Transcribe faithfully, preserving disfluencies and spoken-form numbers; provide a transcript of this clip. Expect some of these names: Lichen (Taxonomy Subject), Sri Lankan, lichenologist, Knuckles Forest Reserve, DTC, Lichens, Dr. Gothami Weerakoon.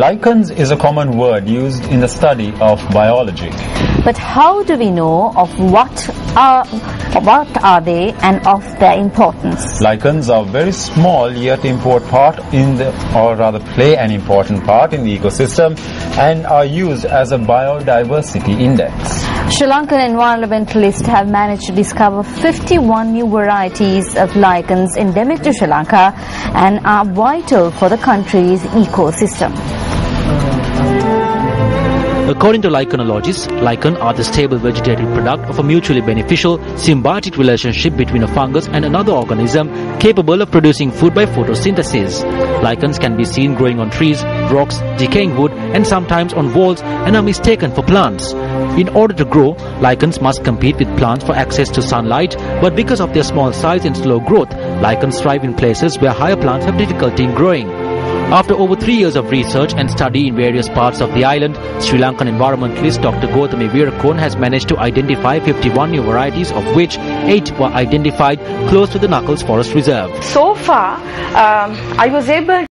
Lichens is a common word used in the study of biology. But how do we know of what are, what are they and of their importance? Lichens are very small yet import part in the, or rather play an important part in the ecosystem and are used as a biodiversity index. Sri Lankan environmentalists have managed to discover fifty-one new varieties of lichens endemic to Sri Lanka and are vital for the country's ecosystem. According to lichenologists, lichen are the stable vegetative product of a mutually beneficial symbiotic relationship between a fungus and another organism capable of producing food by photosynthesis. Lichens can be seen growing on trees, rocks, decaying wood and sometimes on walls and are mistaken for plants. In order to grow, lichens must compete with plants for access to sunlight, but because of their small size and slow growth, lichens thrive in places where higher plants have difficulty in growing. After over three years of research and study in various parts of the island, Sri Lankan environmentalist Doctor Gothami Weerakoon has managed to identify fifty-one new varieties, of which eight were identified close to the Knuckles Forest Reserve. So far, um, I was able